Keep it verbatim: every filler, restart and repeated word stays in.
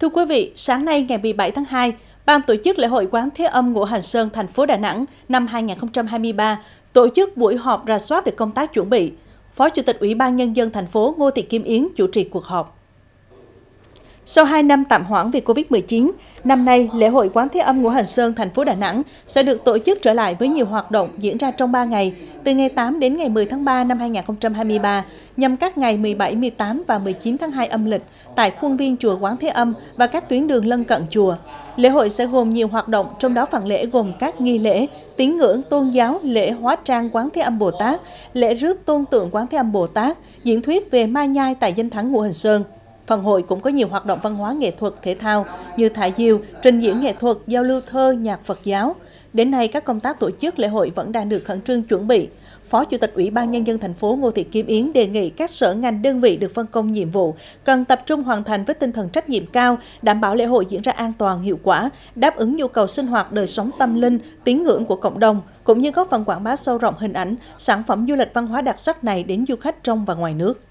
Thưa quý vị, sáng nay ngày mười bảy tháng hai, Ban tổ chức lễ hội Quán Thế Âm Ngũ Hành Sơn thành phố Đà Nẵng năm hai nghìn không trăm hai mươi ba tổ chức buổi họp rà soát về công tác chuẩn bị. Phó Chủ tịch Ủy ban Nhân dân thành phố Ngô Thị Kim Yến chủ trì cuộc họp. Sau hai năm tạm hoãn vì Covid mười chín, năm nay lễ hội Quán Thế Âm Ngũ Hành Sơn thành phố Đà Nẵng sẽ được tổ chức trở lại với nhiều hoạt động diễn ra trong ba ngày, từ ngày tám đến ngày mười tháng ba năm hai nghìn không trăm hai mươi ba, nhằm các ngày mười bảy, mười tám và mười chín tháng hai âm lịch tại khuôn viên chùa Quán Thế Âm và các tuyến đường lân cận chùa. Lễ hội sẽ gồm nhiều hoạt động, trong đó phần lễ gồm các nghi lễ, tín ngưỡng tôn giáo, lễ hóa trang Quán Thế Âm Bồ Tát, lễ rước tôn tượng Quán Thế Âm Bồ Tát, diễn thuyết về Mai Nhai tại danh thắng Ngũ Hành Sơn. Phần hội cũng có nhiều hoạt động văn hóa nghệ thuật thể thao như thả diều, trình diễn nghệ thuật, giao lưu thơ, nhạc Phật giáo. Đến nay, các công tác tổ chức lễ hội vẫn đang được khẩn trương chuẩn bị. Phó Chủ tịch Ủy ban Nhân dân thành phố Ngô Thị Kim Yến đề nghị các sở ngành đơn vị được phân công nhiệm vụ cần tập trung hoàn thành với tinh thần trách nhiệm cao, đảm bảo lễ hội diễn ra an toàn, hiệu quả, đáp ứng nhu cầu sinh hoạt, đời sống tâm linh, tín ngưỡng của cộng đồng, cũng như góp phần quảng bá sâu rộng hình ảnh, sản phẩm du lịch văn hóa đặc sắc này đến du khách trong và ngoài nước.